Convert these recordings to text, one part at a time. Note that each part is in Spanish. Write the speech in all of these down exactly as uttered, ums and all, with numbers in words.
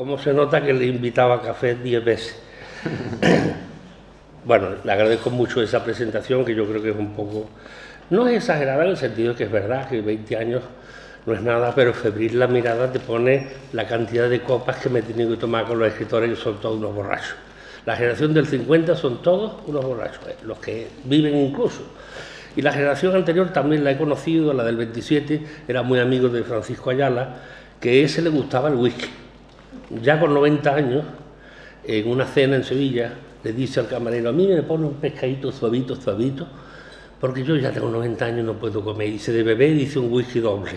Cómo se nota que le invitaba a café diez veces. Bueno, le agradezco mucho esa presentación, que yo creo que es un poco... No es exagerada en el sentido de que es verdad que veinte años no es nada, pero febril la mirada te pone la cantidad de copas que me he tenido que tomar con los escritores, que son todos unos borrachos. La generación del cincuenta son todos unos borrachos, eh, los que viven incluso. Y la generación anterior también la he conocido, la del veintisiete, era muy amigo de Francisco Ayala, que a ese le gustaba el whisky. Ya con noventa años, en una cena en Sevilla, le dice al camarero: a mí me pone un pescadito suavito, suavito, porque yo ya tengo noventa años, no puedo comer. Y se de bebé dice un whisky doble.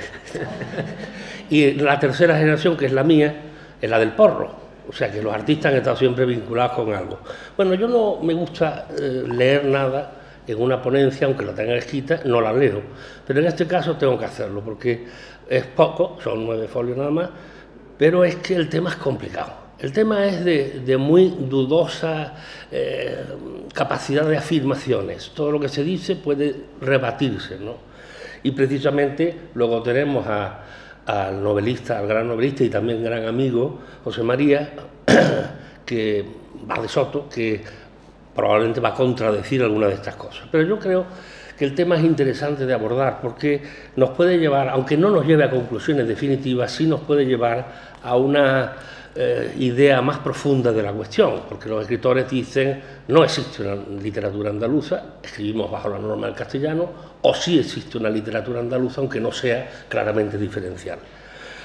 Y la tercera generación, que es la mía, es la del porro. O sea que los artistas han estado siempre vinculados con algo. Bueno, yo no me gusta eh, leer nada en una ponencia, aunque la tenga escrita, no la leo. Pero en este caso tengo que hacerlo, porque es poco, son nueve folios nada más, pero es que el tema es complicado. El tema es de, de muy dudosa eh, capacidad de afirmaciones. Todo lo que se dice puede rebatirse, ¿no? Y precisamente luego tenemos a, al novelista, al gran novelista y también gran amigo, José María, que va de soto, que probablemente va a contradecir alguna de estas cosas. Pero yo creo que el tema es interesante de abordar, porque nos puede llevar, aunque no nos lleve a conclusiones definitivas, sí nos puede llevar a una... Eh, idea más profunda de la cuestión, porque los escritores dicen: no existe una literatura andaluza, escribimos bajo la norma del castellano, o sí existe una literatura andaluza, aunque no sea claramente diferencial.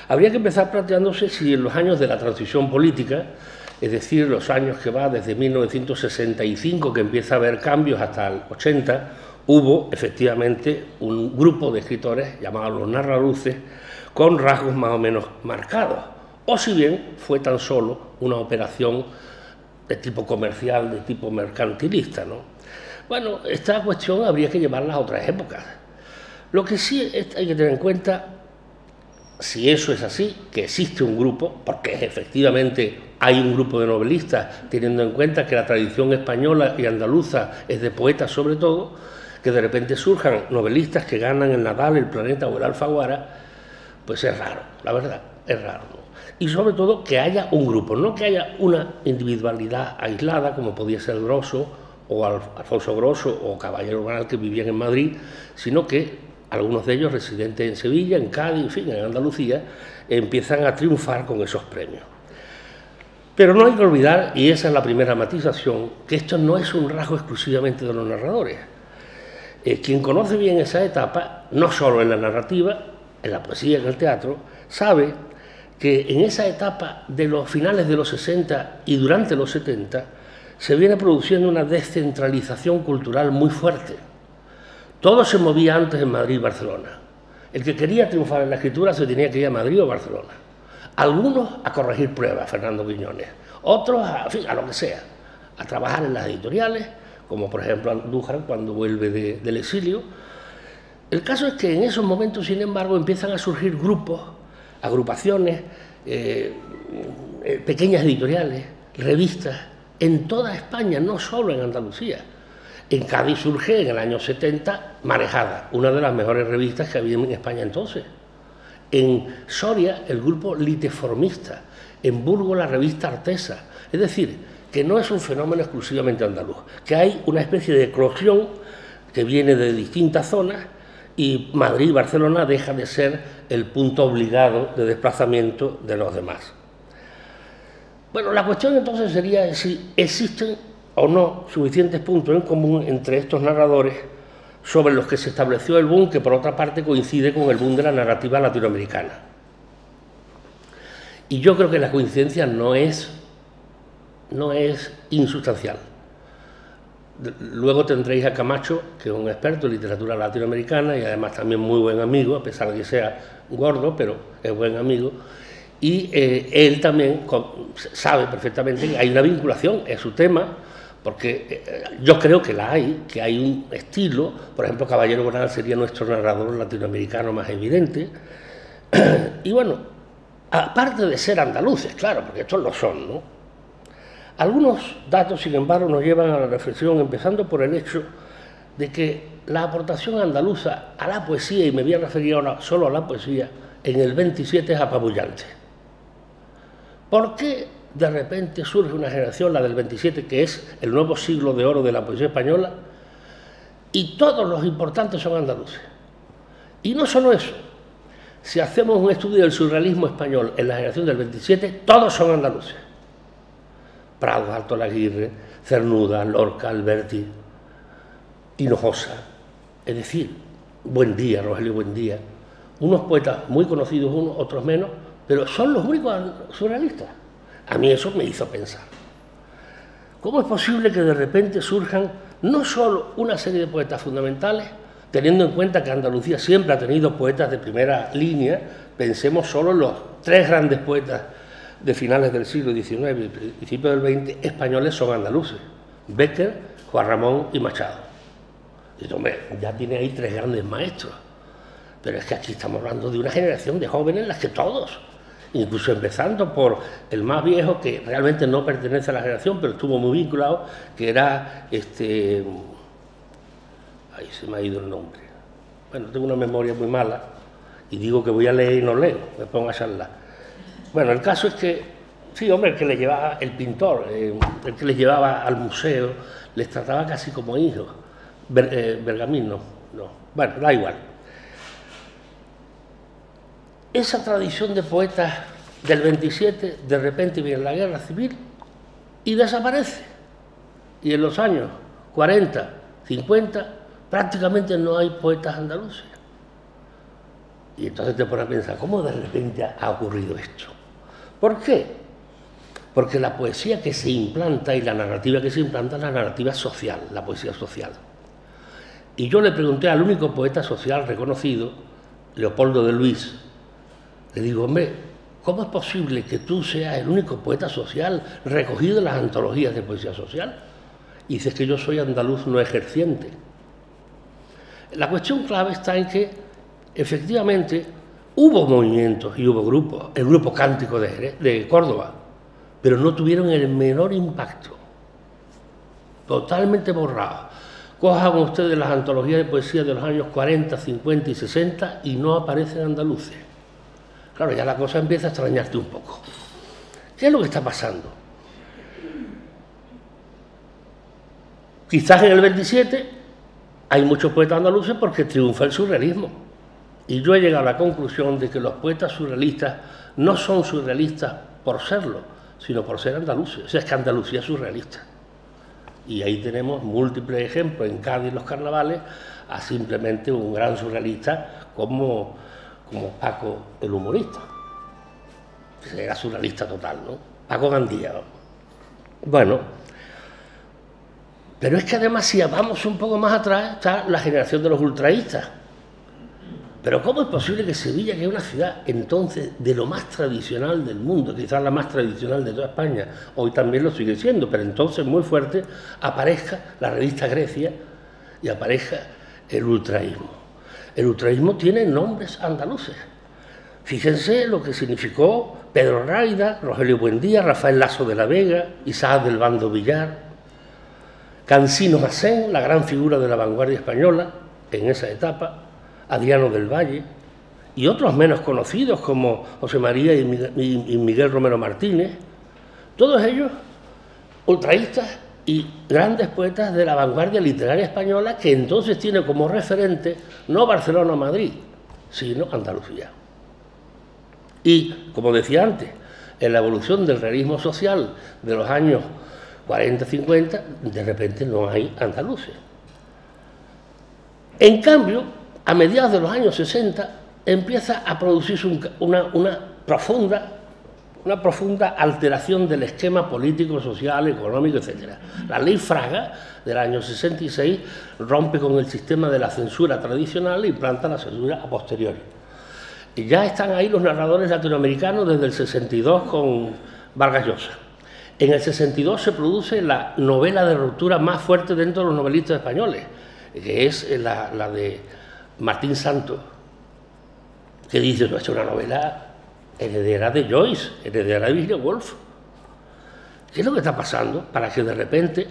Habría que empezar planteándose si en los años de la transición política, es decir, los años que va desde mil novecientos sesenta y cinco, que empieza a haber cambios, hasta el ochenta, hubo efectivamente un grupo de escritores llamados los narraluces, con rasgos más o menos marcados, o si bien fue tan solo una operación de tipo comercial, de tipo mercantilista, ¿no? Bueno, esta cuestión habría que llevarla a otras épocas. Lo que sí hay que tener en cuenta, si eso es así, que existe un grupo, porque efectivamente hay un grupo de novelistas, teniendo en cuenta que la tradición española y andaluza es de poetas sobre todo, que de repente surjan novelistas que ganan el Nadal, el Planeta o el Alfaguara, pues es raro, la verdad, es raro. Y sobre todo que haya un grupo, no que haya una individualidad aislada, como podía ser Grosso o Alfonso Grosso o Caballero Granal, que vivían en Madrid, sino que algunos de ellos, residentes en Sevilla, en Cádiz, en fin, en Andalucía, empiezan a triunfar con esos premios. Pero no hay que olvidar, y esa es la primera matización, que esto no es un rasgo exclusivamente de los narradores. Eh, quien conoce bien esa etapa, no solo en la narrativa, en la poesía, en el teatro, sabe que en esa etapa de los finales de los sesenta y durante los setenta se viene produciendo una descentralización cultural muy fuerte. Todo se movía antes en Madrid y Barcelona. El que quería triunfar en la escritura se tenía que ir a Madrid o Barcelona. Algunos a corregir pruebas, Fernando Quiñones, otros a, en fin, a lo que sea, a trabajar en las editoriales, como por ejemplo Andújar cuando vuelve de, del exilio. El caso es que en esos momentos, sin embargo, empiezan a surgir grupos, agrupaciones, eh, eh, pequeñas editoriales, revistas, en toda España, no solo en Andalucía. En Cádiz surge en el año setenta Marejada, una de las mejores revistas que había en España entonces. En Soria, el grupo liteformista. En Burgos, la revista Artesa. Es decir, que no es un fenómeno exclusivamente andaluz, que hay una especie de eclosión que viene de distintas zonas, y Madrid y Barcelona deja de ser el punto obligado de desplazamiento de los demás. Bueno, la cuestión entonces sería si existen o no suficientes puntos en común entre estos narradores sobre los que se estableció el boom, que por otra parte coincide con el boom de la narrativa latinoamericana. Y yo creo que la coincidencia no es, no es insustancial. Luego tendréis a Camacho, que es un experto en literatura latinoamericana y además también muy buen amigo, a pesar de que sea gordo, pero es buen amigo. Y eh, él también sabe perfectamente que hay una vinculación en su tema, porque eh, yo creo que la hay, que hay un estilo. Por ejemplo, Caballero Granal sería nuestro narrador latinoamericano más evidente. Y bueno, aparte de ser andaluces, claro, porque estos lo son, ¿no? Algunos datos, sin embargo, nos llevan a la reflexión, empezando por el hecho de que la aportación andaluza a la poesía, y me voy a referir ahora solo a la poesía, en el veintisiete es apabullante. ¿Por qué de repente surge una generación, la del veintisiete, que es el nuevo siglo de oro de la poesía española, y todos los importantes son andaluces? Y no solo eso, si hacemos un estudio del surrealismo español en la generación del veintisiete, todos son andaluces. Prado, Alto Laguirre, Cernuda, Lorca, Alberti, Hinojosa, es decir, Buendía, Rogelio Buendía, unos poetas muy conocidos, unos, otros menos, pero son los únicos surrealistas. A mí eso me hizo pensar. ¿Cómo es posible que de repente surjan no solo una serie de poetas fundamentales, teniendo en cuenta que Andalucía siempre ha tenido poetas de primera línea? Pensemos solo en los tres grandes poetas de finales del siglo diecinueve y principios del veinte españoles son andaluces: Bécquer, Juan Ramón y Machado. Y hombre, ya tiene ahí tres grandes maestros. Pero es que aquí estamos hablando de una generación de jóvenes en las que todos, incluso empezando por el más viejo, que realmente no pertenece a la generación, pero estuvo muy vinculado, que era este... ahí se me ha ido el nombre. Bueno, tengo una memoria muy mala y digo que voy a leer y no leo, me pongo a charlar. Bueno, el caso es que, sí, hombre, el que le llevaba, el pintor, eh, el que les llevaba al museo, les trataba casi como hijos. Ber, eh, Bergamín, no, no. Bueno, da igual. Esa tradición de poetas del veintisiete, de repente viene la guerra civil y desaparece. Y en los años cuarenta, cincuenta, prácticamente no hay poetas andaluces. Y entonces te pones a pensar, ¿cómo de repente ha ocurrido esto? ¿Por qué? Porque la poesía que se implanta y la narrativa que se implanta es la narrativa social, la poesía social. Y yo le pregunté al único poeta social reconocido, Leopoldo de Luis, le digo, hombre, ¿cómo es posible que tú seas el único poeta social recogido en las antologías de poesía social? Y dices que yo soy andaluz no ejerciente. La cuestión clave está en que, efectivamente, hubo movimientos y hubo grupos, el Grupo Cántico de, Jerez, de Córdoba, pero no tuvieron el menor impacto, totalmente borrados. Cojan ustedes las antologías de poesía de los años cuarenta, cincuenta y sesenta y no aparecen andaluces. Claro, ya la cosa empieza a extrañarte un poco. ¿Qué es lo que está pasando? Quizás en el veintisiete hay muchos poetas andaluces porque triunfa el surrealismo. Y yo he llegado a la conclusión de que los poetas surrealistas no son surrealistas por serlo, sino por ser andaluces. O sea, es que Andalucía es surrealista. Y ahí tenemos múltiples ejemplos. En Cádiz, los carnavales, a simplemente un gran surrealista como, como Paco el humorista. Era surrealista total, ¿no? Paco Gandía. Bueno. Pero es que además, si vamos un poco más atrás, está la generación de los ultraístas. Pero ¿cómo es posible que Sevilla, que es una ciudad entonces de lo más tradicional del mundo, quizás la más tradicional de toda España, hoy también lo sigue siendo, pero entonces muy fuerte, aparezca la revista Grecia y aparezca el ultraísmo? El ultraísmo tiene nombres andaluces. Fíjense lo que significó Pedro Raida, Rogelio Buendía, Rafael Lasso de la Vega, Isaac del Bando Villar, Cansino Macén, la gran figura de la vanguardia española en esa etapa, Adriano del Valle y otros menos conocidos como José María y Miguel Romero Martínez, todos ellos ultraístas y grandes poetas de la vanguardia literaria española que entonces tiene como referente no Barcelona o Madrid, sino Andalucía. Y, como decía antes, en la evolución del realismo social de los años cuarenta, cincuenta, de repente no hay andaluces. En cambio, a mediados de los años sesenta, empieza a producirse un, una, una, profunda, una profunda alteración del esquema político, social, económico, etcétera. La ley Fraga, del año sesenta y seis, rompe con el sistema de la censura tradicional e implanta la censura a posteriori. Y ya están ahí los narradores latinoamericanos desde el sesenta y dos con Vargas Llosa. En el sesenta y dos se produce la novela de ruptura más fuerte dentro de los novelistas españoles, que es la, la de Martín Santos, que dice, no, es una novela heredera de Joyce, heredera de Virginia Woolf. ¿Qué es lo que está pasando? Para que de repente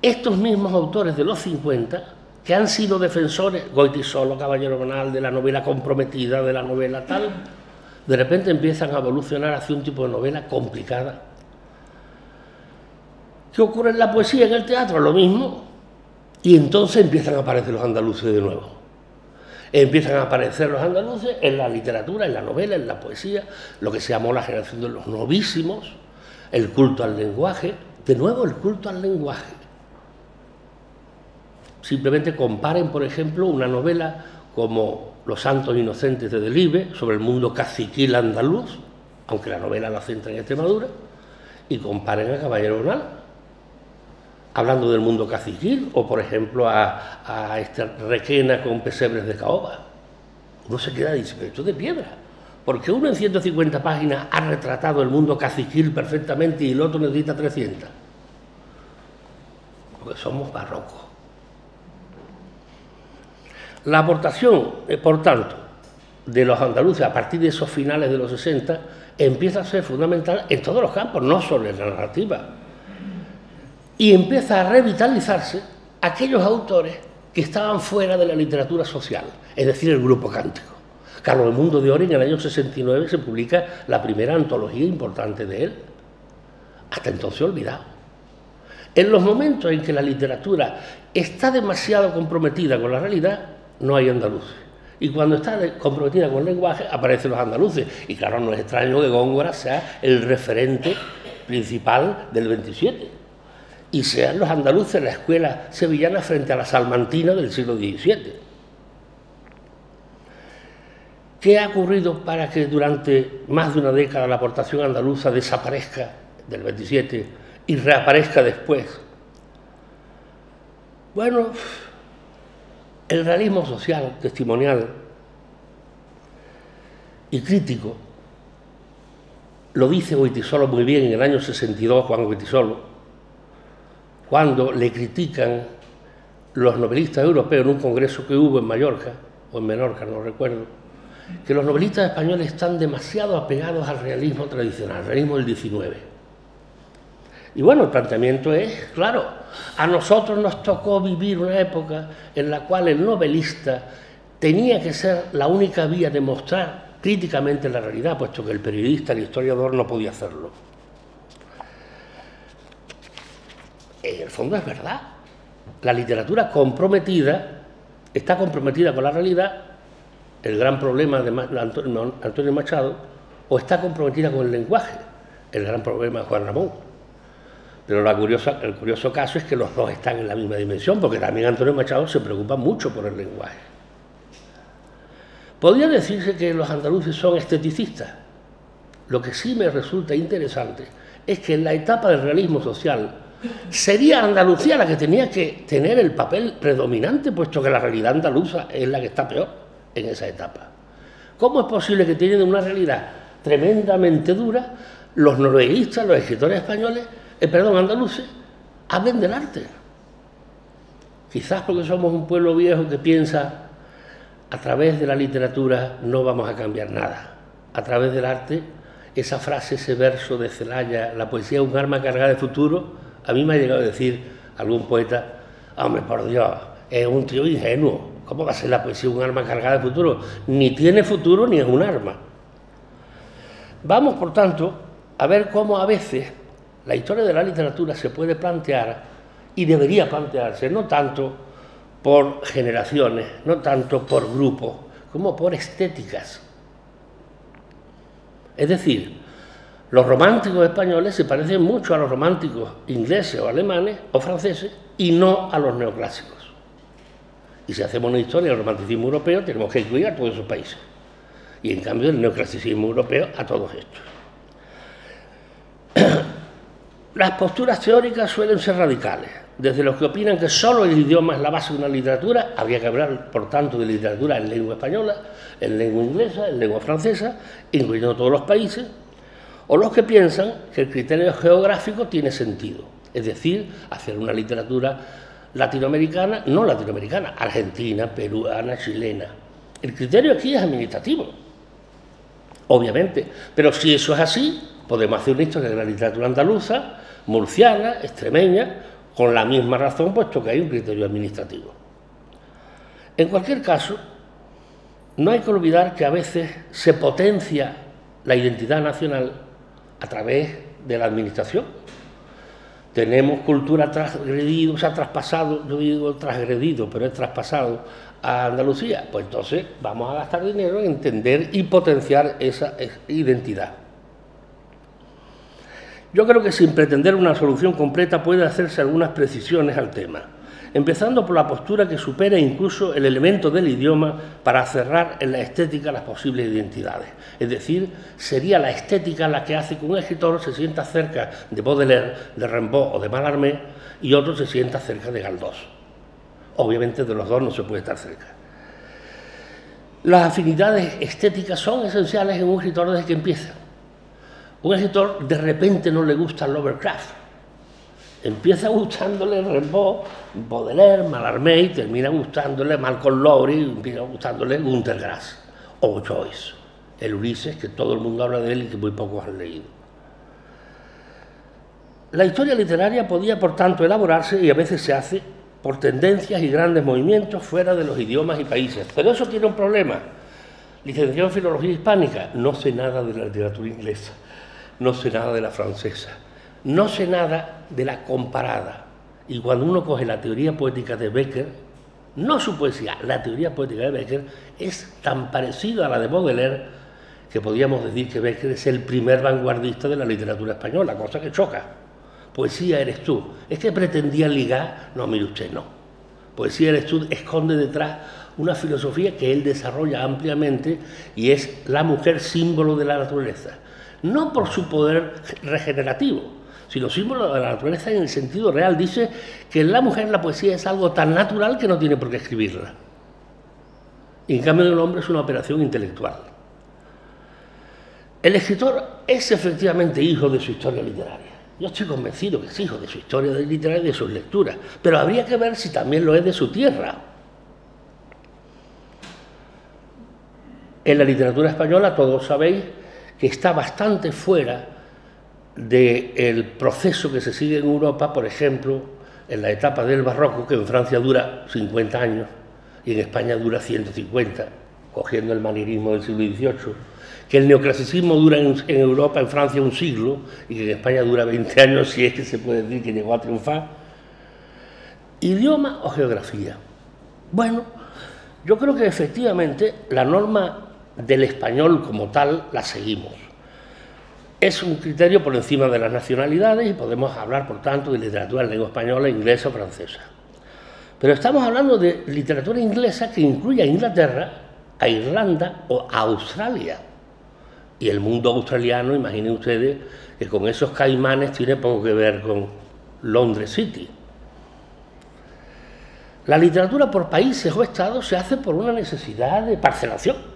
estos mismos autores de los cincuenta, que han sido defensores, Goytisolo, Caballero Bonald, de la novela comprometida, de la novela tal, de repente empiezan a evolucionar hacia un tipo de novela complicada. ¿Qué ocurre en la poesía, en el teatro? Lo mismo. Y entonces empiezan a aparecer los andaluces de nuevo. Empiezan a aparecer los andaluces en la literatura, en la novela, en la poesía, lo que se llamó la generación de los novísimos, el culto al lenguaje. De nuevo, el culto al lenguaje. Simplemente comparen, por ejemplo, una novela como Los santos inocentes de Delibes, sobre el mundo caciquil andaluz, aunque la novela la centra en Extremadura, y comparen a Caballero Bonald, hablando del mundo caciquil, o por ejemplo a, a esta Requena con pesebres de caoba. Uno se queda y dice, pero esto es de piedra, porque uno en ciento cincuenta páginas ha retratado el mundo caciquil perfectamente y el otro necesita trescientas. Porque somos barrocos. La aportación, por tanto, de los andaluces a partir de esos finales de los sesenta empieza a ser fundamental en todos los campos, no solo en la narrativa. Y empieza a revitalizarse aquellos autores que estaban fuera de la literatura social, es decir, el grupo cántico. Carlos Edmundo de Ory, en el año sesenta y nueve, se publica la primera antología importante de él, hasta entonces olvidado. En los momentos en que la literatura está demasiado comprometida con la realidad, no hay andaluces. Y cuando está comprometida con el lenguaje, aparecen los andaluces. Y claro, no es extraño que Góngora sea el referente principal del veintisiete. Y sean los andaluces la escuela sevillana frente a la salmantina del siglo diecisiete. ¿Qué ha ocurrido para que durante más de una década la aportación andaluza desaparezca del veintisiete y reaparezca después? Bueno, el realismo social, testimonial y crítico, lo dice Goytisolo muy bien en el año sesenta y dos, Juan Goytisolo, cuando le critican los novelistas europeos en un congreso que hubo en Mallorca, o en Menorca, no recuerdo, que los novelistas españoles están demasiado apegados al realismo tradicional, al realismo del diecinueve. Y bueno, el planteamiento es, claro, a nosotros nos tocó vivir una época en la cual el novelista tenía que ser la única vía de mostrar críticamente la realidad, puesto que el periodista, el historiador no podía hacerlo. En el fondo es verdad. La literatura comprometida está comprometida con la realidad, el gran problema de Antonio Machado, o está comprometida con el lenguaje, el gran problema de Juan Ramón. Pero la curiosa, el curioso caso es que los dos están en la misma dimensión, porque también Antonio Machado se preocupa mucho por el lenguaje. Podría decirse que los andaluces son esteticistas. Lo que sí me resulta interesante es que en la etapa del realismo social sería Andalucía la que tenía que tener el papel predominante, puesto que la realidad andaluza es la que está peor en esa etapa. ¿Cómo es posible que tienen una realidad tremendamente dura los novelistas, los escritores españoles, Eh, perdón, andaluces, hablen del arte? Quizás porque somos un pueblo viejo que piensa, a través de la literatura no vamos a cambiar nada. A través del arte, esa frase, ese verso de Celaya, la poesía es un arma cargada de futuro, a mí me ha llegado a decir algún poeta, hombre, por Dios, es un tío ingenuo, ¿cómo va a ser la poesía un arma cargada de futuro? Ni tiene futuro ni es un arma. Vamos, por tanto, a ver cómo a veces la historia de la literatura se puede plantear, y debería plantearse, no tanto por generaciones, no tanto por grupos, como por estéticas. Es decir, los románticos españoles se parecen mucho a los románticos ingleses o alemanes o franceses, y no a los neoclásicos. Y si hacemos una historia del romanticismo europeo, tenemos que incluir a todos esos países. Y en cambio el neoclasicismo europeo a todos estos. Las posturas teóricas suelen ser radicales, desde los que opinan que solo el idioma es la base de una literatura, habría que hablar, por tanto, de literatura en lengua española, en lengua inglesa, en lengua francesa, incluyendo todos los países, o los que piensan que el criterio geográfico tiene sentido, es decir, hacer una literatura latinoamericana, no latinoamericana, argentina, peruana, chilena. El criterio aquí es administrativo, obviamente, pero si eso es así, podemos hacer una historia de la literatura andaluza, murciana, extremeña, con la misma razón, puesto que hay un criterio administrativo. En cualquier caso, no hay que olvidar que a veces se potencia la identidad nacional a través de la administración. Tenemos cultura transgredido, o sea, traspasado, yo digo transgredido, pero es traspasado a Andalucía. Pues entonces vamos a gastar dinero en entender y potenciar esa identidad. Yo creo que sin pretender una solución completa puede hacerse algunas precisiones al tema, empezando por la postura que supera incluso el elemento del idioma para cerrar en la estética las posibles identidades. Es decir, sería la estética la que hace que un escritor se sienta cerca de Baudelaire, de Rimbaud o de Mallarmé y otro se sienta cerca de Galdós. Obviamente de los dos no se puede estar cerca. Las afinidades estéticas son esenciales en un escritor desde que empieza. Un escritor de repente no le gusta Lovecraft. Empieza gustándole Rimbaud, Baudelaire, Mallarmé y termina gustándole Malcolm Lowry, empieza gustándole Günter Grass o Joyce, el Ulises que todo el mundo habla de él y que muy pocos han leído. La historia literaria podía por tanto elaborarse y a veces se hace por tendencias y grandes movimientos fuera de los idiomas y países, pero eso tiene un problema. Licenciado en Filología Hispánica, no sé nada de la literatura inglesa, no sé nada de la francesa. No sé nada de la comparada. Y cuando uno coge la teoría poética de Bécquer, no su poesía, la teoría poética de Bécquer es tan parecida a la de Baudelaire que podríamos decir que Bécquer es el primer vanguardista de la literatura española, cosa que choca. Poesía eres tú. Es que pretendía ligar, no, mire usted, no. Poesía eres tú esconde detrás una filosofía que él desarrolla ampliamente y es la mujer símbolo de la naturaleza. No por su poder regenerativo, sino símbolo de la naturaleza en el sentido real. Dice que en la mujer la poesía es algo tan natural que no tiene por qué escribirla. Y en cambio en el hombre es una operación intelectual. El escritor es efectivamente hijo de su historia literaria. Yo estoy convencido que es hijo de su historia literaria y de sus lecturas, pero habría que ver si también lo es de su tierra. En la literatura española todos sabéis que está bastante fuera del proceso que se sigue en Europa, por ejemplo, en la etapa del barroco, que en Francia dura cincuenta años y en España dura ciento cincuenta, cogiendo el manierismo del siglo dieciocho, que el neoclasicismo dura en, en Europa, en Francia un siglo y que en España dura veinte años, si es que se puede decir que llegó a triunfar. ¿Idioma o geografía? Bueno, yo creo que efectivamente la norma del español como tal la seguimos. Es un criterio por encima de las nacionalidades y podemos hablar, por tanto, de literatura en lengua española, inglesa o francesa. Pero estamos hablando de literatura inglesa que incluye a Inglaterra, a Irlanda o a Australia. Y el mundo australiano, imaginen ustedes, que con esos caimanes tiene poco que ver con Londres City. La literatura por países o estados se hace por una necesidad de parcelación.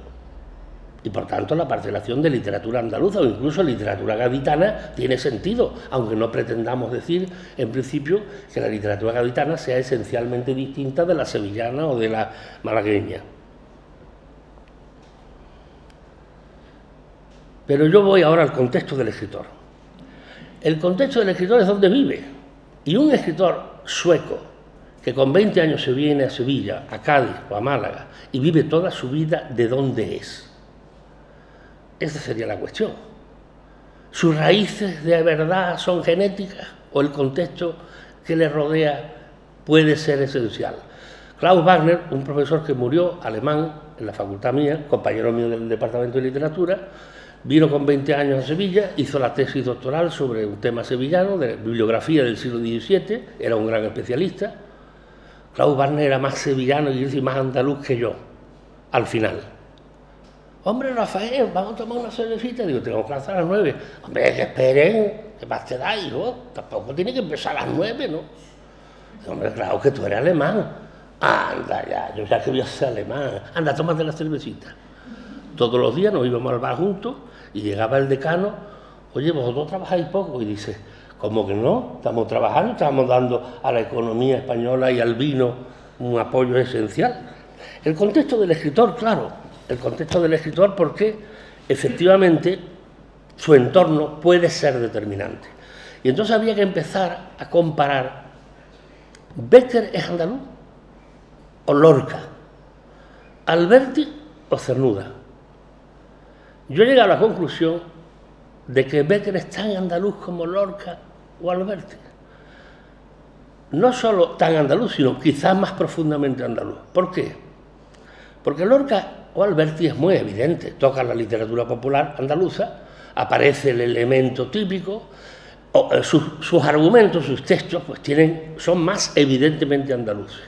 Y por tanto la parcelación de literatura andaluza o incluso literatura gaditana tiene sentido, aunque no pretendamos decir en principio que la literatura gaditana sea esencialmente distinta de la sevillana o de la malagueña. Pero yo voy ahora al contexto del escritor. El contexto del escritor es donde vive, y un escritor sueco que con veinte años se viene a Sevilla, a Cádiz o a Málaga y vive toda su vida de donde es. Esa sería la cuestión. ¿Sus raíces de verdad son genéticas o el contexto que le rodea puede ser esencial? Klaus Wagner, un profesor que murió, alemán, en la facultad mía, compañero mío del Departamento de Literatura, vino con veinte años a Sevilla, hizo la tesis doctoral sobre un tema sevillano, de bibliografía del siglo diecisiete, era un gran especialista. Klaus Wagner era más sevillano y más andaluz que yo, al final. Hombre, Rafael, vamos a tomar una cervecita. Digo, tengo clase a las nueve. Hombre, que esperen, que más te da, hijo. Tampoco tiene que empezar a las nueve, ¿no? Digo, hombre, claro que tú eres alemán. Anda ya, yo ya que voy a ser alemán. Anda, tómate la cervecita. Todos los días nos íbamos al bar juntos y llegaba el decano. Oye, vosotros trabajáis poco. Y dice, ¿cómo que no? Estamos trabajando, estamos dando a la economía española y al vino un apoyo esencial. El contexto del escritor, claro. El contexto del escritor, porque efectivamente su entorno puede ser determinante. Y entonces había que empezar a comparar. ¿Bécquer es andaluz o Lorca? ¿Alberti o Cernuda? Yo he llegado a la conclusión de que Bécquer es tan andaluz como Lorca o Alberti. No solo tan andaluz, sino quizás más profundamente andaluz. ¿Por qué? Porque Lorca o Alberti es muy evidente, toca la literatura popular andaluza, aparece el elemento típico, o, eh, sus, sus argumentos, sus textos, pues tienen, son más evidentemente andaluces.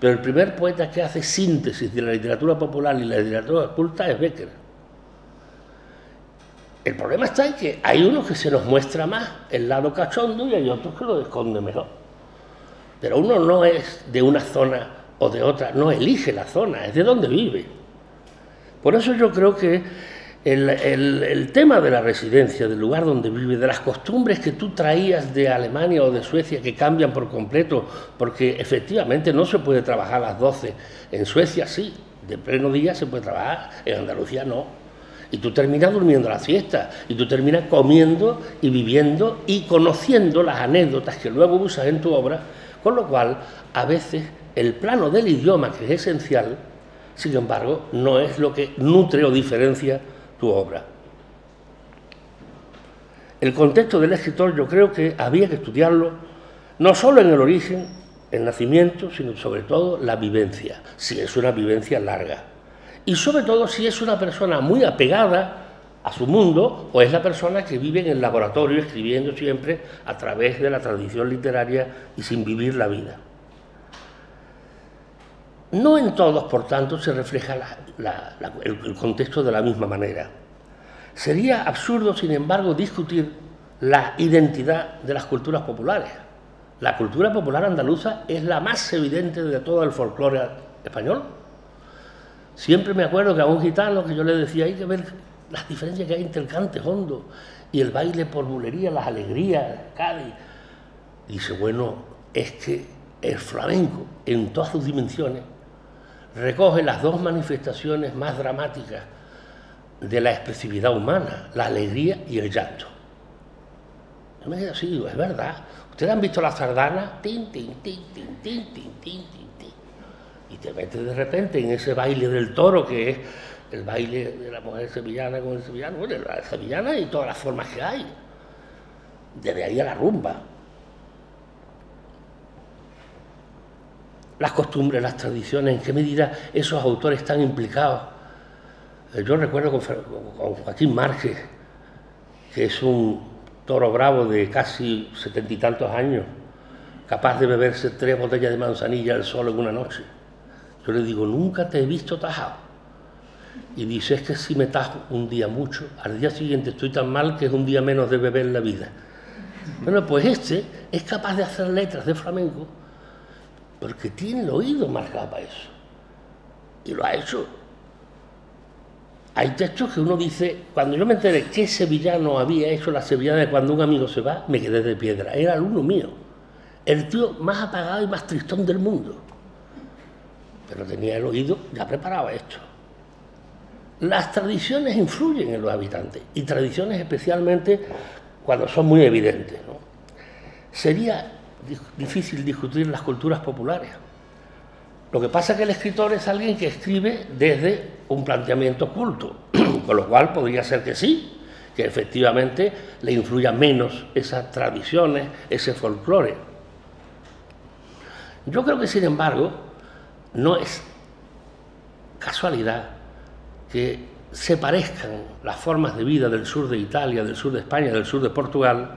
Pero el primer poeta que hace síntesis de la literatura popular y la literatura culta es Bécquer. El problema está en que hay unos que se nos muestra más el lado cachondo y hay otros que lo esconden mejor. Pero uno no es de una zona o de otra, no elige la zona, es de donde vive. Por eso yo creo que el, el, el tema de la residencia, del lugar donde vive, de las costumbres que tú traías de Alemania o de Suecia que cambian por completo, porque efectivamente no se puede trabajar a las doce. En Suecia sí, de pleno día se puede trabajar, en Andalucía no. Y tú terminas durmiendo la siesta, y tú terminas comiendo y viviendo y conociendo las anécdotas que luego usas en tu obra, con lo cual a veces el plano del idioma, que es esencial, sin embargo, no es lo que nutre o diferencia tu obra. El contexto del escritor yo creo que había que estudiarlo, no solo en el origen, el nacimiento, sino sobre todo la vivencia, si es una vivencia larga. Y sobre todo si es una persona muy apegada a su mundo o es la persona que vive en el laboratorio escribiendo siempre a través de la tradición literaria y sin vivir la vida. No en todos, por tanto, se refleja la, la, la, el, el contexto de la misma manera. Sería absurdo, sin embargo, discutir la identidad de las culturas populares. La cultura popular andaluza es la más evidente de todo el folclore español. Siempre me acuerdo que a un gitano que yo le decía, hay que ver las diferencias que hay entre el cante hondo y el baile por bulería, las alegrías, Cádiz. Dice, bueno, es que el flamenco, en todas sus dimensiones, recoge las dos manifestaciones más dramáticas de la expresividad humana, la alegría y el llanto. Yo me quedé así, digo, es verdad. ¿Ustedes han visto la sardana? Tin, tin, tin, tin, tin, tin, tin, tin. Y te metes de repente en ese baile del toro, que es el baile de la mujer sevillana con el sevillano, bueno, la sevillana y todas las formas que hay. Desde ahí a la rumba. Las costumbres, las tradiciones, en qué medida esos autores están implicados. Yo recuerdo con, con Joaquín Márquez, que es un toro bravo de casi setenta y tantos años, capaz de beberse tres botellas de manzanilla al sol en una noche. Yo le digo, nunca te he visto tajado. Y dice, es que si me tajo un día mucho, al día siguiente estoy tan mal que es un día menos de beber la vida. Bueno, pues este es capaz de hacer letras de flamenco, porque tiene el oído marcado para eso. Y lo ha hecho. Hay textos que uno dice, cuando yo me enteré qué sevillano había hecho la sevillana de cuando un amigo se va, me quedé de piedra. Era alumno mío. El tío más apagado y más tristón del mundo. Pero tenía el oído, ya preparaba esto. Las tradiciones influyen en los habitantes, y tradiciones especialmente cuando son muy evidentes, ¿no? Sería difícil discutir las culturas populares. Lo que pasa es que el escritor es alguien que escribe desde un planteamiento culto, con lo cual podría ser que sí, que efectivamente le influya menos esas tradiciones, ese folclore. Yo creo que, sin embargo, no es casualidad que se parezcan las formas de vida del sur de Italia, del sur de España, del sur de Portugal,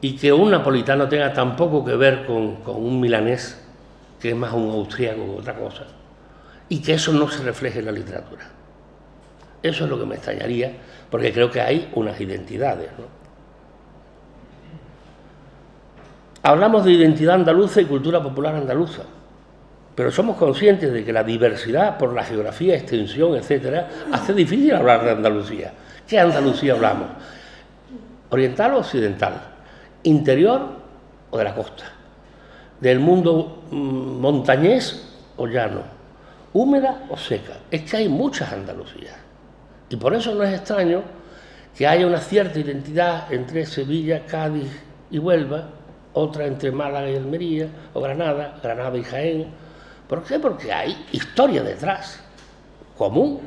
y que un napolitano tenga tan poco que ver con, con un milanés, que es más un austríaco que otra cosa, y que eso no se refleje en la literatura. Eso es lo que me extrañaría, porque creo que hay unas identidades, ¿no? Hablamos de identidad andaluza y cultura popular andaluza, pero somos conscientes de que la diversidad por la geografía, extensión, etcétera, hace difícil hablar de Andalucía. ¿Qué Andalucía hablamos? ¿Oriental o occidental? ¿Interior o de la costa? ¿Del mundo mm, montañés o llano? ¿Húmeda o seca? Es que hay muchas Andalucías. Y por eso no es extraño que haya una cierta identidad entre Sevilla, Cádiz y Huelva, otra entre Málaga y Almería, o Granada, Granada y Jaén. ¿Por qué? Porque hay historia detrás, común.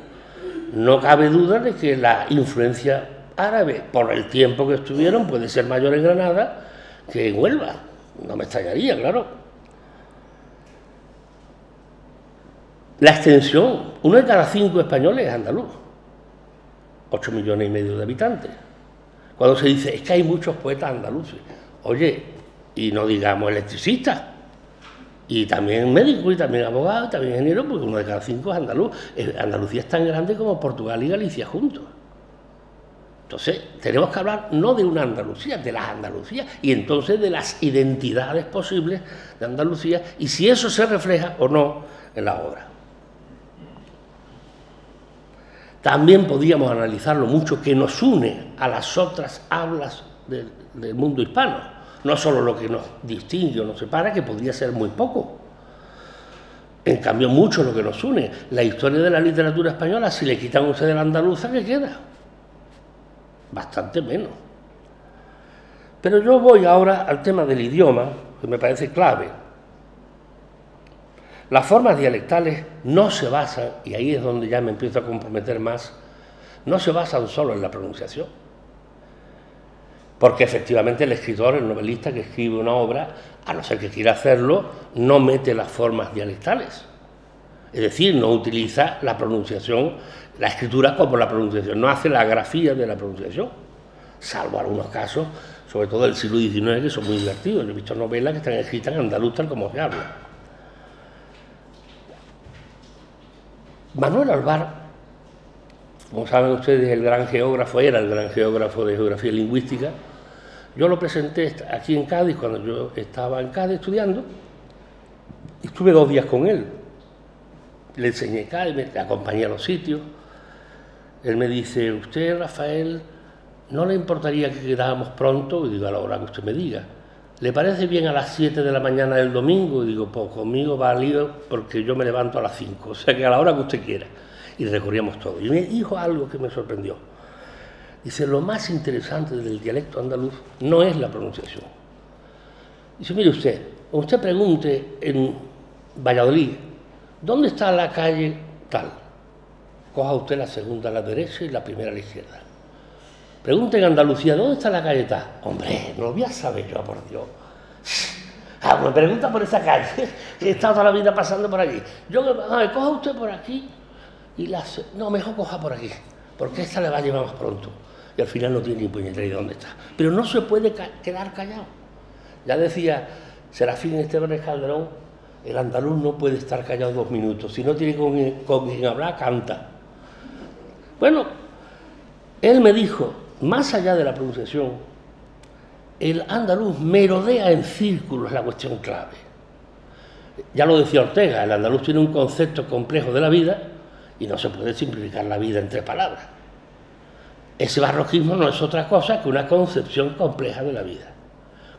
no cabe duda de que la influencia árabe, por el tiempo que estuvieron, puede ser mayor en Granada que en Huelva. No me extrañaría, claro. La extensión, uno de cada cinco españoles es andaluz, ocho millones y medio de habitantes. Cuando se dice, es que hay muchos poetas andaluces, oye, y no digamos electricistas, y también médicos, y también abogados, y también ingenieros, porque uno de cada cinco es andaluz. Andalucía es tan grande como Portugal y Galicia juntos. Entonces, tenemos que hablar no de una Andalucía, de las Andalucías, y entonces de las identidades posibles de Andalucía, y si eso se refleja o no en la obra. También podríamos analizar lo mucho que nos une a las otras hablas de, del mundo hispano, no solo lo que nos distingue o nos separa, que podría ser muy poco. En cambio, mucho lo que nos une. La historia de la literatura española, si le quitan ustedes la andaluza, ¿qué queda? Bastante menos. Pero yo voy ahora al tema del idioma, que me parece clave. Las formas dialectales no se basan, y ahí es donde ya me empiezo a comprometer más, no se basan solo en la pronunciación. Porque efectivamente el escritor, el novelista que escribe una obra, a no ser que quiera hacerlo, no mete las formas dialectales. Es decir, no utiliza la pronunciación, la escritura como la pronunciación, no hace la grafía de la pronunciación, salvo algunos casos, sobre todo del siglo diecinueve, que son muy divertidos. Yo he visto novelas que están escritas en andaluz tal como se habla. Manuel Alvar, como saben ustedes, el gran geógrafo, era el gran geógrafo de geografía lingüística. Yo lo presenté aquí en Cádiz, cuando yo estaba en Cádiz estudiando, y estuve dos días con él. Le enseñé Cádiz, le acompañé a los sitios. Él me dice, usted, Rafael, ¿no le importaría que quedáramos pronto? Y digo, a la hora que usted me diga. ¿Le parece bien a las siete de la mañana del domingo? Y digo, pues conmigo va al lío porque yo me levanto a las cinco, o sea que a la hora que usted quiera. Y recorríamos todo. Y me dijo algo que me sorprendió. Dice, lo más interesante del dialecto andaluz no es la pronunciación. Dice, mire usted, usted pregunte en Valladolid, ¿dónde está la calle tal? Coja usted la segunda a la derecha y la primera a la izquierda. Pregunten a Andalucía, ¿dónde está la calle tal? Hombre, no lo voy a saber yo, por Dios. Ah, me pregunta por esa calle, que he estado toda la vida pasando por aquí. Yo, a ver, coja usted por aquí y la... No, mejor coja por aquí, porque esta la va a llevar más pronto. Y al final no tiene ni puñetera idea dónde está. Pero no se puede ca quedar callado. Ya decía Serafín Esteban Calderón, el andaluz no puede estar callado dos minutos. Si no tiene con, con quien hablar, canta. Bueno, él me dijo... Más allá de la pronunciación, el andaluz merodea en círculos, la cuestión clave. Ya lo decía Ortega, el andaluz tiene un concepto complejo de la vida y no se puede simplificar la vida en tres palabras. Ese barroquismo no es otra cosa que una concepción compleja de la vida.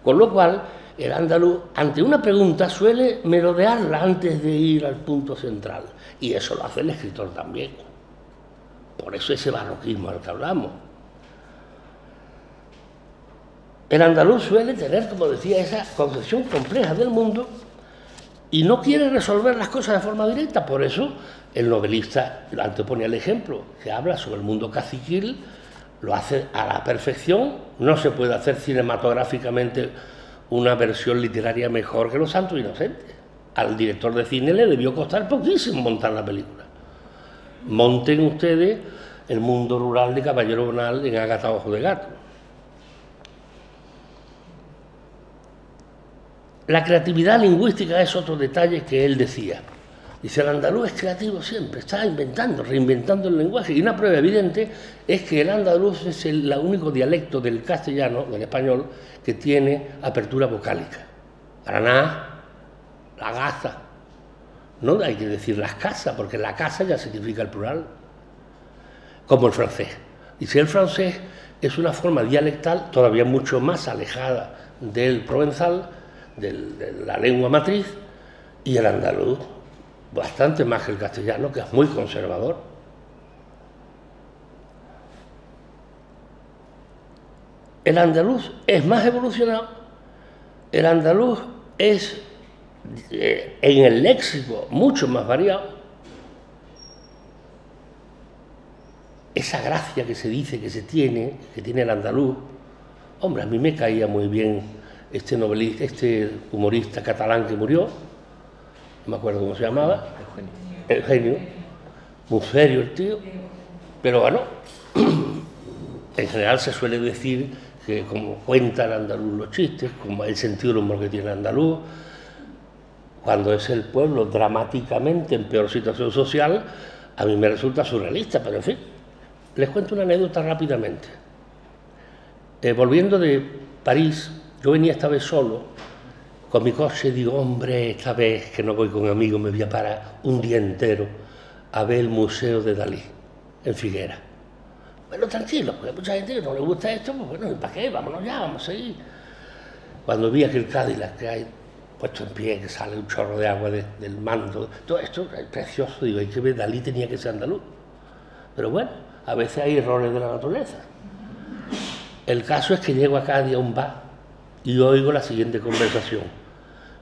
Con lo cual, el andaluz, ante una pregunta, suele merodearla antes de ir al punto central. Y eso lo hace el escritor también. Por eso ese barroquismo al que hablamos. El andaluz suele tener, como decía, esa concepción compleja del mundo y no quiere resolver las cosas de forma directa. Por eso el novelista, antes ponía el ejemplo, que habla sobre el mundo caciquil, lo hace a la perfección. No se puede hacer cinematográficamente una versión literaria mejor que Los santos inocentes. Al director de cine le debió costar poquísimo montar la película. Monten ustedes el mundo rural de Caballero Bonald en Ágata Ojo de Gato. La creatividad lingüística es otro detalle que él decía. Dice, el andaluz es creativo siempre, está inventando, reinventando el lenguaje. Y una prueba evidente es que el andaluz es el único dialecto del castellano, del español, que tiene apertura vocálica. Granada, la gaza. No hay que decir las casas, porque la casa ya significa el plural. Como el francés. Dice, el francés es una forma dialectal todavía mucho más alejada del provenzal, de la lengua matriz, y el andaluz bastante más que el castellano, que es muy conservador. El andaluz es más evolucionado. El andaluz es eh, en el léxico mucho más variado. esa gracia que se dice que se tiene, que tiene el andaluz. Hombre, a mí me caía muy bien este novelista, este humorista catalán que murió, no me acuerdo cómo se llamaba, el genio, muy serio el tío, pero bueno, en general se suele decir que como cuenta el andaluz los chistes, como el sentido del humor que tiene el andaluz, cuando es el pueblo dramáticamente en peor situación social, a mí me resulta surrealista, pero en fin. Les cuento una anécdota rápidamente. Eh, volviendo de París, yo venía esta vez solo, con mi coche, y digo, hombre, esta vez que no voy con amigos, me voy a parar un día entero a ver el Museo de Dalí, en Figueras. Bueno, tranquilo, porque a mucha gente que no le gusta esto, pues bueno, ¿para qué? Vámonos ya, vamos a ir. Cuando vi aquel Cadillac que hay puesto en pie, que sale un chorro de agua de, del manto, todo esto es precioso, digo, hay que ver, Dalí tenía que ser andaluz. Pero bueno, a veces hay errores de la naturaleza. El caso es que llego acá a un bar y oigo la siguiente conversación.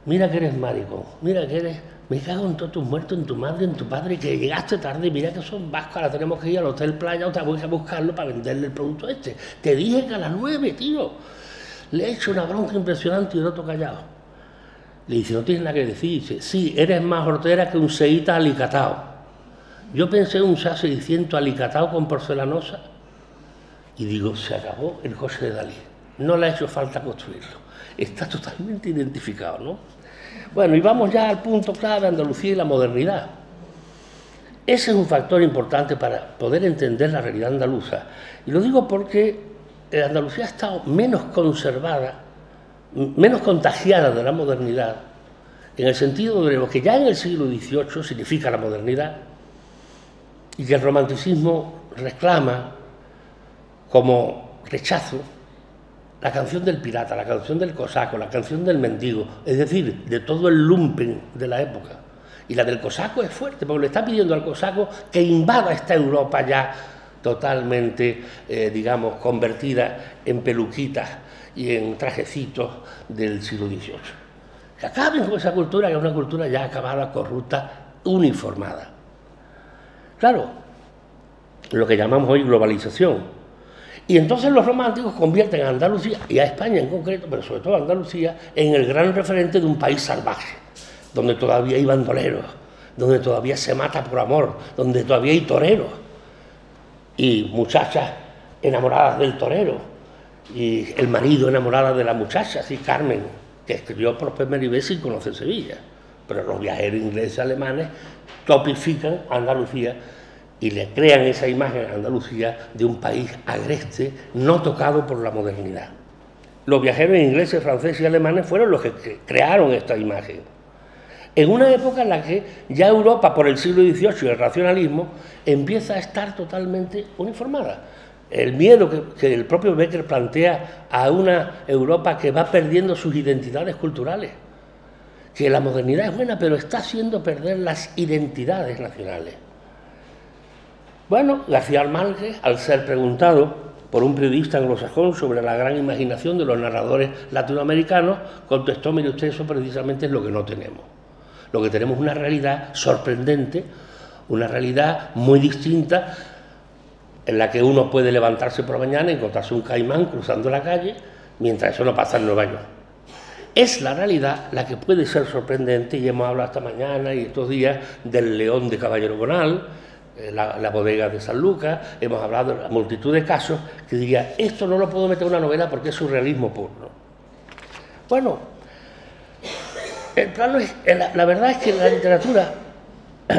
Mira que eres maricón, mira que eres... Me cago en todos tus muertos, en tu madre, en tu padre, que llegaste tarde, mira que son vascos, ahora tenemos que ir al Hotel Playa, otra vez a buscarlo para venderle el producto este. Te dije que a las nueve, tío. Le he hecho una bronca impresionante y el otro callado. Le dice, no tienes nada que decir. Dice, sí, eres más hortera que un seíta alicatado. Yo pensé en un S A seiscientos alicatado con porcelanosa. Y digo, se acabó el coche de Dalí. No le ha hecho falta construirlo. Está totalmente identificado, ¿no? Bueno, y vamos ya al punto clave, Andalucía y la modernidad. Ese es un factor importante para poder entender la realidad andaluza. Y lo digo porque Andalucía ha estado menos conservada, menos contagiada de la modernidad, en el sentido de lo que ya en el siglo dieciocho significa la modernidad y que el romanticismo reclama como rechazo la canción del pirata, la canción del cosaco, la canción del mendigo, es decir, de todo el lumpen de la época. Y la del cosaco es fuerte, porque le está pidiendo al cosaco que invada esta Europa ya totalmente, eh, digamos, convertida en peluquitas y en trajecitos del siglo dieciocho. Que acaben con esa cultura, que es una cultura ya acabada, corrupta, uniformada. Claro, lo que llamamos hoy globalización. Y entonces los románticos convierten a Andalucía, y a España en concreto, pero sobre todo a Andalucía, en el gran referente de un país salvaje, donde todavía hay bandoleros, donde todavía se mata por amor, donde todavía hay toreros, y muchachas enamoradas del torero, y el marido enamorado de la muchacha, así Carmen, que escribió Prosper Meribé sin conocer Sevilla. Pero los viajeros ingleses y alemanes topifican a Andalucía y le crean esa imagen a Andalucía de un país agreste, no tocado por la modernidad. Los viajeros ingleses, franceses y alemanes fueron los que crearon esta imagen. En una época en la que ya Europa, por el siglo dieciocho y el racionalismo, empieza a estar totalmente uniformada. El miedo que, que el propio Bécquer plantea a una Europa que va perdiendo sus identidades culturales. Que la modernidad es buena, pero está haciendo perder las identidades nacionales. Bueno, García Márquez, al ser preguntado por un periodista anglosajón sobre la gran imaginación de los narradores latinoamericanos, contestó, mire usted, eso precisamente es lo que no tenemos. Lo que tenemos es una realidad sorprendente, una realidad muy distinta, en la que uno puede levantarse por la mañana y encontrarse un caimán cruzando la calle, mientras eso no pasa en Nueva York. Es la realidad la que puede ser sorprendente, y hemos hablado esta mañana y estos días del León de Caballero Bonald, la, la bodega de San Lucas, hemos hablado de la multitud de casos que diría, esto no lo puedo meter en una novela porque es surrealismo puro. Bueno, el plano es, la, la verdad es que la literatura...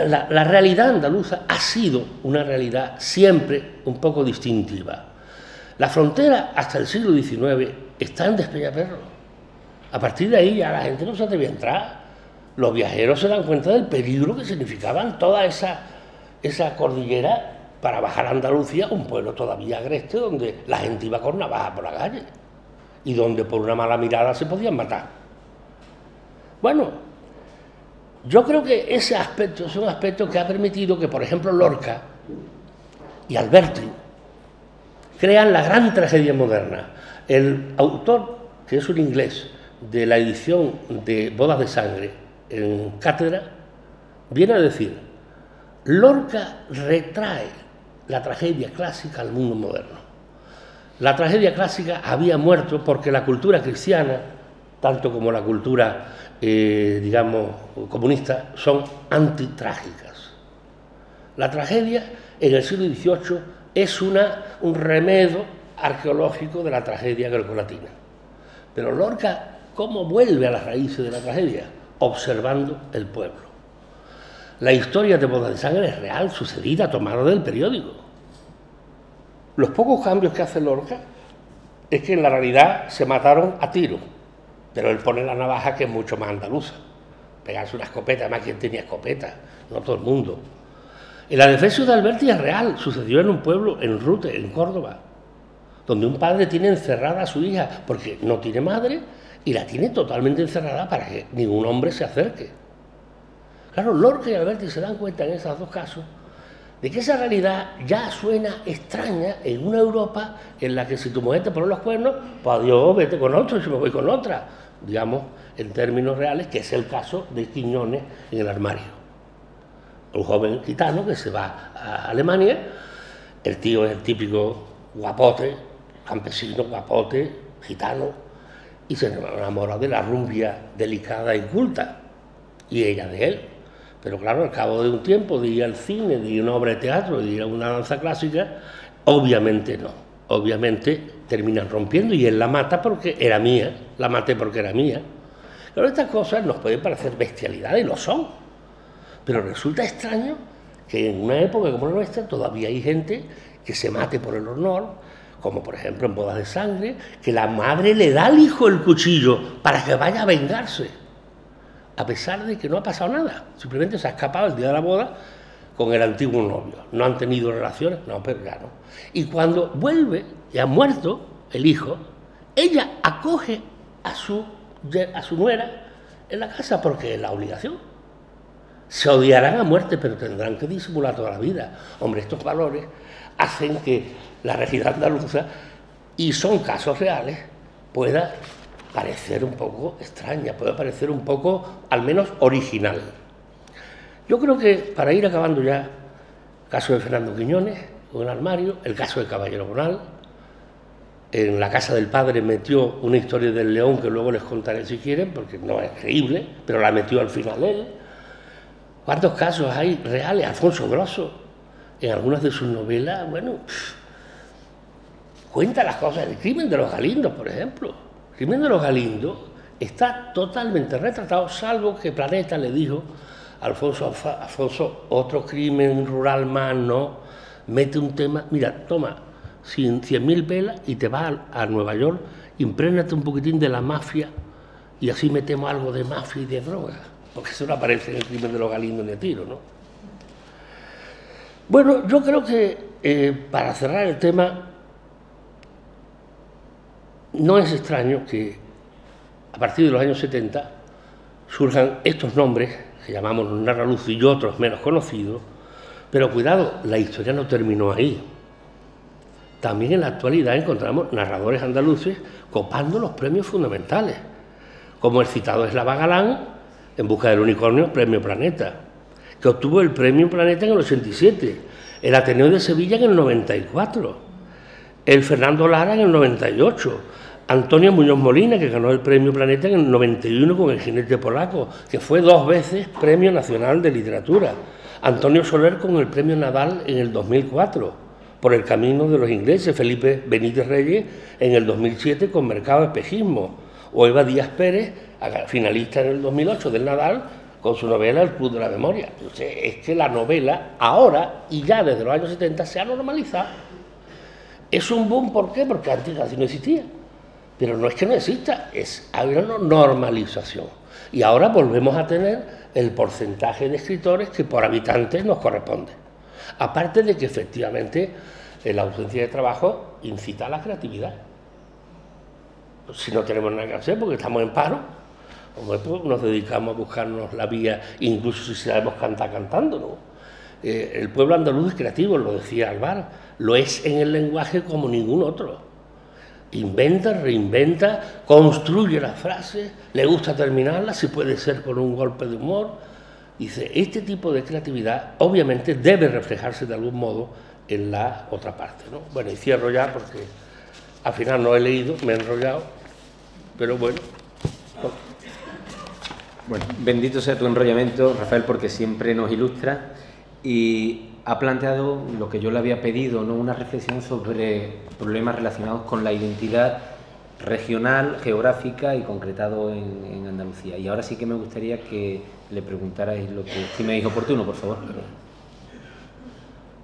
La, la realidad andaluza ha sido una realidad siempre un poco distintiva. La frontera hasta el siglo diecinueve está en Despeñaperro. A partir de ahí ya la gente no se atrevía a entrar. Los viajeros se dan cuenta del peligro que significaban toda esa, esa cordillera para bajar a Andalucía, un pueblo todavía agreste donde la gente iba con navaja por la calle y donde por una mala mirada se podían matar. Bueno, yo creo que ese aspecto es un aspecto que ha permitido que, por ejemplo, Lorca y Alberti crean la gran tragedia moderna. El autor, que es un inglés, de la edición de Bodas de Sangre en Cátedra, viene a decir, Lorca retrae la tragedia clásica al mundo moderno. La tragedia clásica había muerto porque la cultura cristiana, tanto como la cultura, eh, digamos, comunista, son antitrágicas. La tragedia en el siglo dieciocho es una, un remedio arqueológico de la tragedia grecolatina. Pero Lorca, ¿cómo vuelve a las raíces de la tragedia? Observando el pueblo. La historia de Bodas de Sangre es real, sucedida, tomada del periódico. Los pocos cambios que hace Lorca es que en la realidad se mataron a tiro, pero él pone la navaja, que es mucho más andaluza. Pegarse una escopeta, además, quien tenía escopeta, no todo el mundo. El adefesio de Alberti es real, sucedió en un pueblo, en Rute, en Córdoba, donde un padre tiene encerrada a su hija porque no tiene madre y la tiene totalmente encerrada para que ningún hombre se acerque. Claro, Lorca y Alberti se dan cuenta en esos dos casos de que esa realidad ya suena extraña en una Europa en la que si tu mujer te pone los cuernos, pues adiós, vete con otro, y si me voy con otra, digamos, en términos reales, que es el caso de Quiñones en El armario. Un joven gitano que se va a Alemania, el tío es el típico guapote, campesino, guapote, gitano, y se enamora de la rubia delicada y culta, y ella de él. Pero claro, al cabo de un tiempo, de ir al cine, de ir a una obra de teatro, de ir a una danza clásica, obviamente no. Obviamente terminan rompiendo y él la mata porque era mía, la maté porque era mía. Claro, estas cosas nos pueden parecer bestialidades, y lo son. Pero resulta extraño que en una época como la nuestra todavía hay gente que se mate por el honor, como por ejemplo en Bodas de Sangre, que la madre le da al hijo el cuchillo para que vaya a vengarse, a pesar de que no ha pasado nada, simplemente se ha escapado el día de la boda con el antiguo novio, no han tenido relaciones, no, pero ya no. Y cuando vuelve y ha muerto el hijo, ella acoge a su, a su nuera en la casa porque es la obligación. Se odiarán a muerte, pero tendrán que disimular toda la vida. Hombre, estos valores hacen que la realidad andaluza, y son casos reales, pueda parecer un poco extraña, puede parecer un poco, al menos, original. Yo creo que, para ir acabando ya, el caso de Fernando Quiñones, con El armario, el caso de Caballero Bonald, en La casa del padre metió una historia del león que luego les contaré si quieren, porque no es creíble, pero la metió al final él. ¿Cuántos casos hay reales? Alfonso Grosso, en algunas de sus novelas, bueno, pff, cuenta las cosas. El crimen de los Galindos, por ejemplo. El crimen de los Galindos está totalmente retratado, salvo que Planeta le dijo a Alfonso, Alfonso, otro crimen rural más, no, mete un tema, mira, toma cien mil pelas y te vas a, a Nueva York, imprégnate un poquitín de la mafia y así metemos algo de mafia y de droga, porque eso no aparece en el crimen de los Galindos ni a tiro, ¿no? Bueno, yo creo que eh, para cerrar el tema, no es extraño que a partir de los años setenta surjan estos nombres que llamamos Narraluz y otros menos conocidos, pero cuidado, la historia no terminó ahí. También en la actualidad encontramos narradores andaluces copando los premios fundamentales, como el citado Eslava Galán en Busca del unicornio, premio Planeta, que obtuvo el premio Planeta en el ochenta y siete, el Ateneo de Sevilla en el noventa y cuatro, el Fernando Lara en el noventa y ocho, Antonio Muñoz Molina, que ganó el premio Planeta en el noventa y uno con El jinete polaco, que fue dos veces premio nacional de literatura, Antonio Soler con el premio Nadal en el dos mil cuatro, Por el camino de los ingleses, Felipe Benítez Reyes en el dos mil siete con Mercado Espejismo, o Eva Díaz Pérez, finalista en el dos mil ocho del Nadal, con su novela El Club de la Memoria. Entonces, es que la novela ahora y ya desde los años setenta se ha normalizado. Es un boom, ¿por qué? Porque antes casi no existía. Pero no es que no exista, es, hay una normalización. Y ahora volvemos a tener el porcentaje de escritores que por habitantes nos corresponde. Aparte de que efectivamente la ausencia de trabajo incita a la creatividad. Si no tenemos nada que hacer porque estamos en paro, nos dedicamos a buscarnos la vía, incluso si sabemos cantar cantando, ¿no? Eh, el pueblo andaluz es creativo, lo decía Alvar, lo es en el lenguaje como ningún otro. Inventa, reinventa, construye las frases, le gusta terminarlas, si puede ser con un golpe de humor. Dice, este tipo de creatividad obviamente debe reflejarse de algún modo en la otra parte, ¿no? Bueno, y cierro ya porque al final no he leído, me he enrollado, pero bueno. No. Bueno, bendito sea tu enrollamiento, Rafael, porque siempre nos ilustra y ha planteado lo que yo le había pedido, ¿no? Una reflexión sobre problemas relacionados con la identidad regional, geográfica y concretado en, en Andalucía. Y ahora sí que me gustaría que le preguntarais lo que estiméis oportuno, por favor.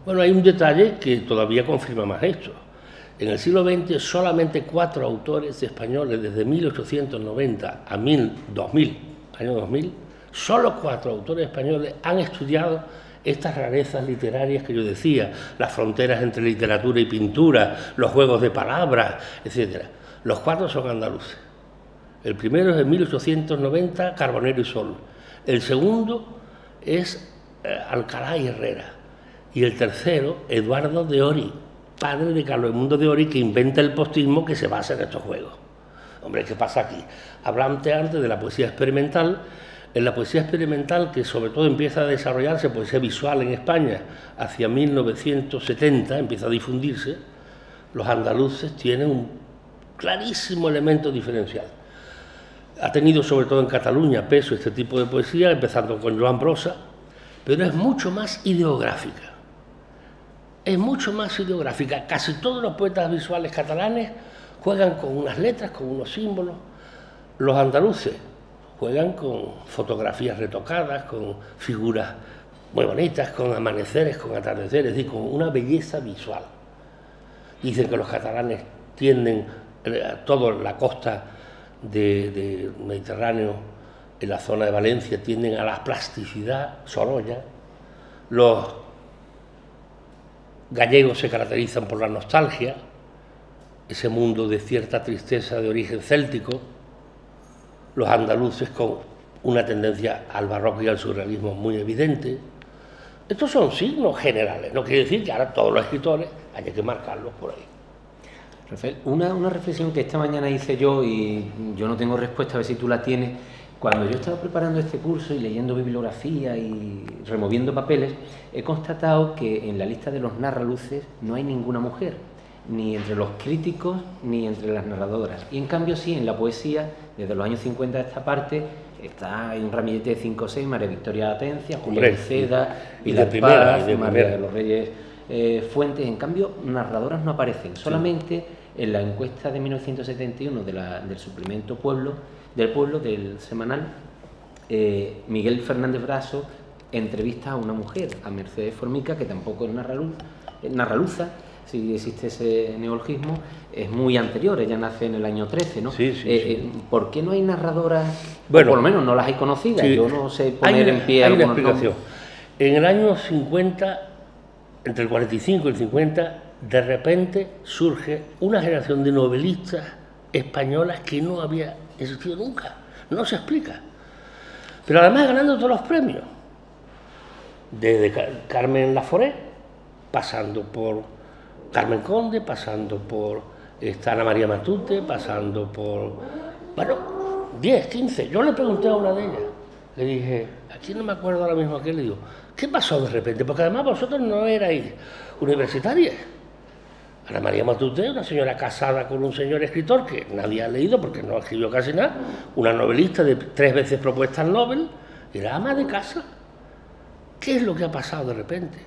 Bueno, hay un detalle que todavía confirma más esto. En el siglo veinte solamente cuatro autores españoles, desde mil ochocientos noventa a dos mil, año dos mil, solo cuatro autores españoles han estudiado estas rarezas literarias que yo decía, las fronteras entre literatura y pintura, los juegos de palabras, etcétera. Los cuatro son andaluces. El primero es en mil ochocientos noventa, Carbonero y Sol. El segundo es eh, Alcalá y Herrera. Y el tercero, Eduardo de Ory, padre de Carlos Edmundo de Ory, que inventa el postismo que se basa en estos juegos. Hombre, ¿qué pasa aquí? Hablante antes de la poesía experimental. En la poesía experimental, que sobre todo empieza a desarrollarse, poesía visual en España, hacia mil novecientos setenta, empieza a difundirse, los andaluces tienen un clarísimo elemento diferencial. Ha tenido sobre todo en Cataluña peso este tipo de poesía, empezando con Joan Brossa, pero es mucho más ideográfica. Es mucho más ideográfica. Casi todos los poetas visuales catalanes juegan con unas letras, con unos símbolos. Los andaluces juegan con fotografías retocadas, con figuras muy bonitas, con amaneceres, con atardeceres, es decir, con una belleza visual. Dicen que los catalanes tienden a toda la costa de, de Mediterráneo, en la zona de Valencia, tienden a la plasticidad, Sorolla. Los gallegos se caracterizan por la nostalgia, ese mundo de cierta tristeza de origen céltico. Los andaluces con una tendencia al barroco y al surrealismo muy evidente. Estos son signos generales, no quiere decir que ahora todos los escritores haya que marcarlos por ahí. Rafael, una, una reflexión que esta mañana hice yo y yo no tengo respuesta, a ver si tú la tienes. Cuando yo estaba preparando este curso y leyendo bibliografía y removiendo papeles, he constatado que en la lista de los narraluces no hay ninguna mujer, ni entre los críticos ni entre las narradoras. Y en cambio sí, en la poesía, desde los años cincuenta a esta parte, está en un ramillete de cinco o seis, María Victoria Atencia, Julián Iceda, Pilar Paz, María de los Reyes eh, Fuentes. En cambio, narradoras no aparecen. Solamente sí. En la encuesta de mil novecientos setenta y uno de la, del suplemento Pueblo, del Pueblo, del semanal, eh, Miguel Fernández Brasso entrevista a una mujer, a Mercedes Formica, que tampoco es narraluz, narraluza, si existe ese neologismo, es muy anterior, ella nace en el año trece, ¿no? Sí, sí, eh, sí. ¿Por qué no hay narradoras? Bueno, por lo menos no las hay conocidas, sí. Yo no sé poner en pie alguna explicación. En el año cincuenta, entre el cuarenta y cinco y el cincuenta, de repente surge una generación de novelistas españolas que no había existido nunca, no se explica. Pero además ganando todos los premios, desde Carmen Laforet, pasando por Carmen Conde, pasando por esta Ana María Matute, pasando por, bueno, diez, quince. Yo le pregunté a una de ellas, le dije, aquí no me acuerdo ahora mismo a qué, le digo, ¿qué pasó de repente? Porque además vosotros no erais universitarias. Ana María Matute, una señora casada con un señor escritor que nadie ha leído porque no escribió casi nada, una novelista de tres veces propuesta al Nobel, era ama de casa. ¿Qué es lo que ha pasado de repente?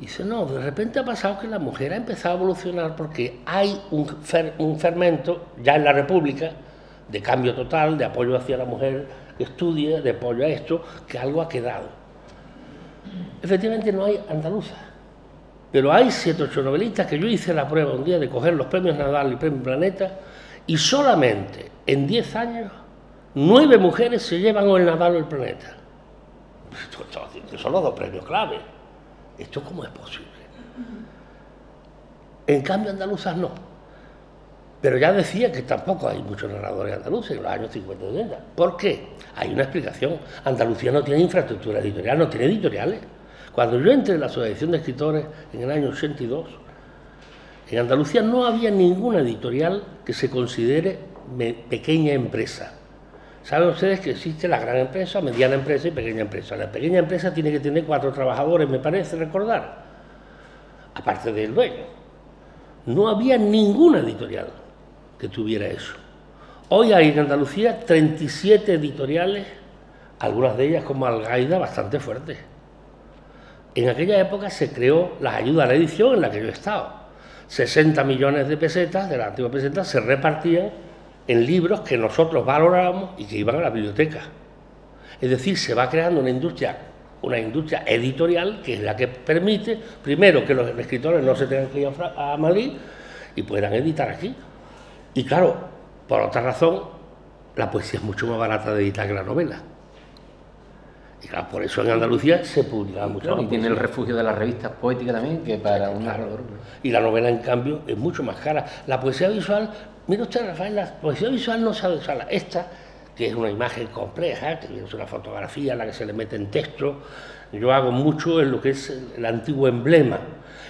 Y dice, no, de repente ha pasado que la mujer ha empezado a evolucionar porque hay un, fer, un fermento ya en la República de cambio total, de apoyo hacia la mujer que estudia, de apoyo a esto, que algo ha quedado. Efectivamente no hay andaluzas, pero hay siete o ocho novelistas que yo hice la prueba un día de coger los premios Nadal y premios Planeta y solamente en diez años nueve mujeres se llevan o el Nadal o el Planeta. Son los dos premios clave. ¿Esto cómo es posible? En cambio, andaluzas no. Pero ya decía que tampoco hay muchos narradores andaluces en los años cincuenta y setenta. ¿Por qué? Hay una explicación. Andalucía no tiene infraestructura editorial, no tiene editoriales. Cuando yo entré en la Asociación de Escritores en el año ochenta y dos, en Andalucía no había ninguna editorial que se considere pequeña empresa. Saben ustedes que existe la gran empresa, mediana empresa y pequeña empresa. La pequeña empresa tiene que tener cuatro trabajadores, me parece recordar. aparte del dueño. No había ninguna editorial que tuviera eso. Hoy hay en Andalucía treinta y siete editoriales, algunas de ellas como Algaida, bastante fuertes. En aquella época se creó las ayudas a la edición en la que yo he estado. sesenta millones de pesetas, de la antigua peseta, se repartían en libros que nosotros valorábamos y que iban a la biblioteca. Es decir, se va creando una industria, una industria editorial que es la que permite, primero, que los escritores no se tengan que ir a Madrid y puedan editar aquí. Y claro, por otra razón, la poesía es mucho más barata de editar que la novela. Y claro, por eso en Andalucía se publicaba mucho claro, más. Y tiene el refugio de las revistas poéticas también, que para una... Claro. Y la novela, en cambio, es mucho más cara. La poesía visual, mira usted, Rafael, la poesía visual no sabe usarla. Esta, que es una imagen compleja, que es una fotografía a la que se le mete en texto. Yo hago mucho en lo que es el antiguo emblema.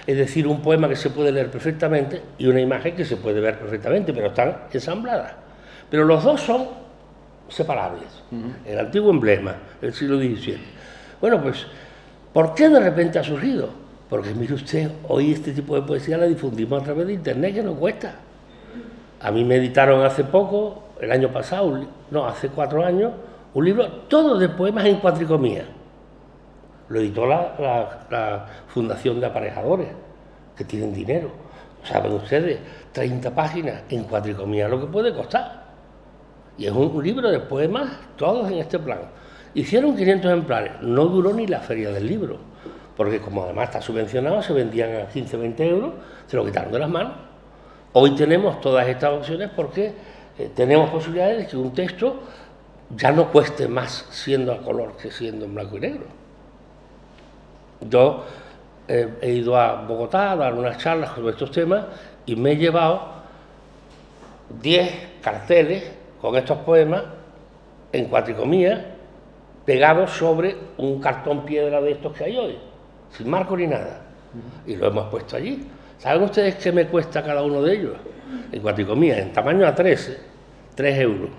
Es decir, un poema que se puede leer perfectamente y una imagen que se puede ver perfectamente, pero están ensambladas. Pero los dos son separables, uh-huh. El antiguo emblema, el siglo diecisiete. Bueno, pues, ¿por qué de repente ha surgido? Porque, mire usted, hoy este tipo de poesía la difundimos a través de Internet, que nos cuesta. A mí me editaron hace poco, el año pasado, no, hace cuatro años, un libro todo de poemas en cuatricomía. Lo editó la, la, la Fundación de Aparejadores, que tienen dinero. Saben ustedes, treinta páginas en cuatricomía, lo que puede costar. Y es un libro de poemas, todos en este plan. Hicieron quinientos ejemplares, no duró ni la feria del libro, porque como además está subvencionado, se vendían a quince, veinte euros, se lo quitaron de las manos. Hoy tenemos todas estas opciones porque eh, tenemos posibilidades de que un texto ya no cueste más siendo a color que siendo en blanco y negro. Yo eh, he ido a Bogotá a dar unas charlas sobre estos temas y me he llevado diez carteles con estos poemas en cuatricomías pegados sobre un cartón piedra de estos que hay hoy, sin marco ni nada, y lo hemos puesto allí. ¿Saben ustedes qué me cuesta cada uno de ellos? En cuatricomías, en tamaño A trece, tres euros.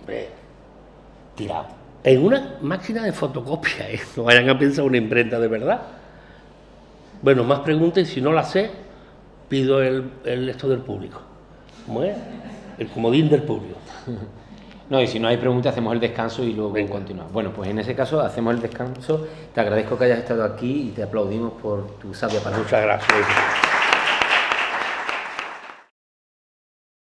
Hombre, tirado. En una máquina de fotocopia, ¿eh? No vayan a pensar una imprenta de verdad. Bueno, más preguntas, y si no la sé, pido el, el esto del público. ¿Cómo es? El comodín del público. No, y si no hay preguntas, hacemos el descanso y luego continuamos. Bueno, pues en ese caso hacemos el descanso. Te agradezco que hayas estado aquí y te aplaudimos por tu sabia palabra. Muchas gracias.